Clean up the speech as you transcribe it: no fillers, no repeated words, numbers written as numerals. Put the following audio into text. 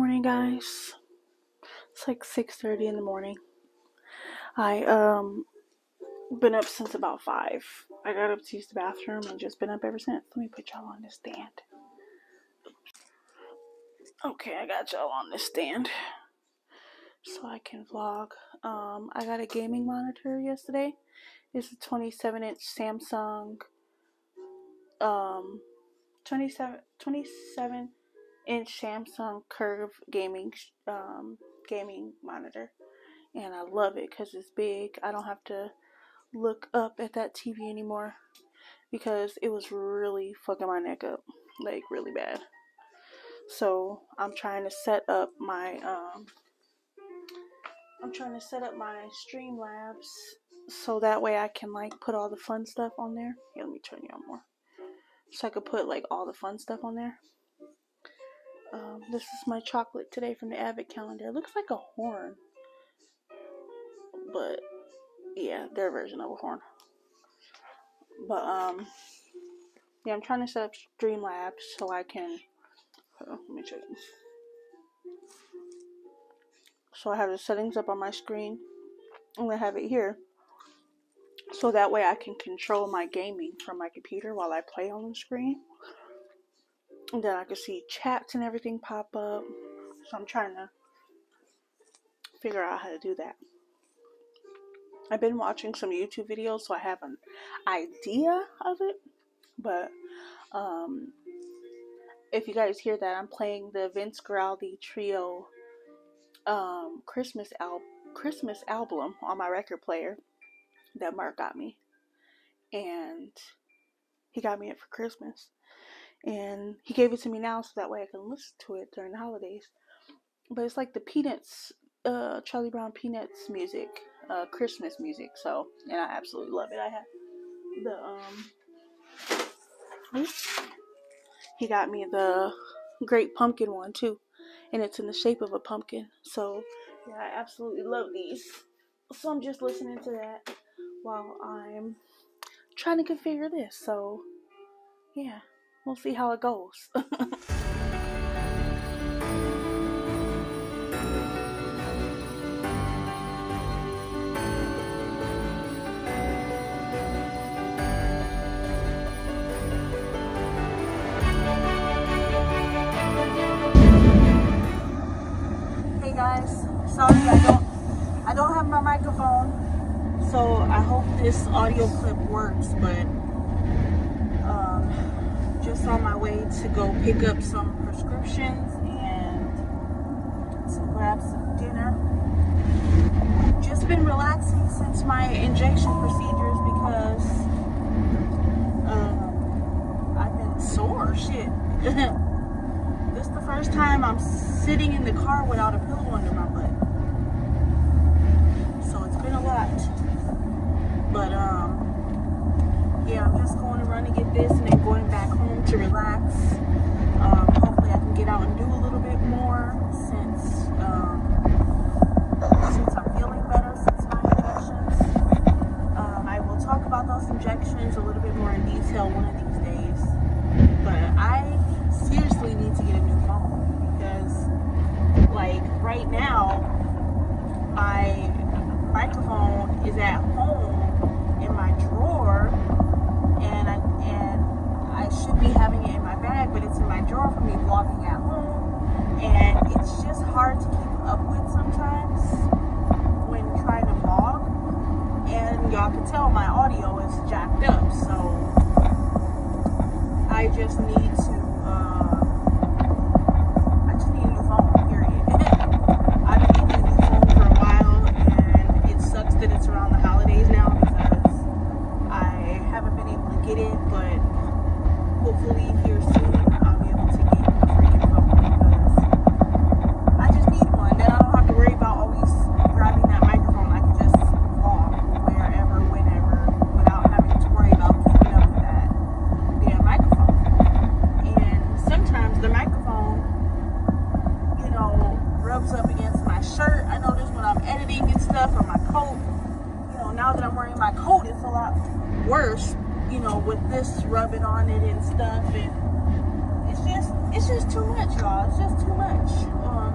morning, guys. It's like 6:30 in the morning. I been up since about 5. I got up to use the bathroom and just been up ever since. Let me put y'all on this stand. Okay, I got y'all on this stand so I can vlog. I got a gaming monitor yesterday. It's a 27-inch Samsung 27-inch Samsung Curve gaming monitor, and I love it because it's big. I don't have to look up at that TV anymore because it was really fucking my neck up, like really bad. So I'm trying to set up my Streamlabs so that way I can like put all the fun stuff on there. Here, let me turn you on more. So I could put like all the fun stuff on there. This is my chocolate today from the Advent calendar. It looks like a horn, but yeah, their version of a horn. But yeah, I'm trying to set up Streamlabs so I can. Hold on, let me check. So I have the settings up on my screen. I'm gonna have it here. So that way I can control my gaming from my computer while I play on the screen. And then I can see chats and everything pop up. So I'm trying to figure out how to do that. I've been watching some YouTube videos, so I have an idea of it. But if you guys hear that, I'm playing the Vince Guaraldi Trio Christmas album on my record player that Mark got me, and he got me it for Christmas, and he gave it to me now so that way I can listen to it during the holidays. But it's like the Peanuts, Charlie Brown Peanuts music, Christmas music. So, and I absolutely love it. I have the he got me the Great Pumpkin one too, and it's in the shape of a pumpkin. So yeah, I absolutely love these. So I'm just listening to that while I'm trying to configure this. So yeah, we'll see how it goes. Hey guys, sorry I don't have my microphone. So I hope this audio clip works, but just on my way to go pick up some prescriptions and to grab some dinner. Just been relaxing since my injection procedures because I've been sore, shit. This is the first time I'm sitting in the car without a pillow under my butt. So it's been a lot. But, yeah, I'm just going to run and get this and then going back home to relax. Hopefully I can get out and do a little bit more since I'm feeling better since my injections. I will talk about those injections a little bit more in detail one of these days. But I seriously need to get a new phone because, like, right now, my microphone is at home. My drawer, and I should be having it in my bag, but it's in my drawer for me vlogging at home, and it's just hard to keep up with sometimes when trying to vlog, and y'all can tell my audio is jacked up, so I just need to too much, y'all. It's just too much.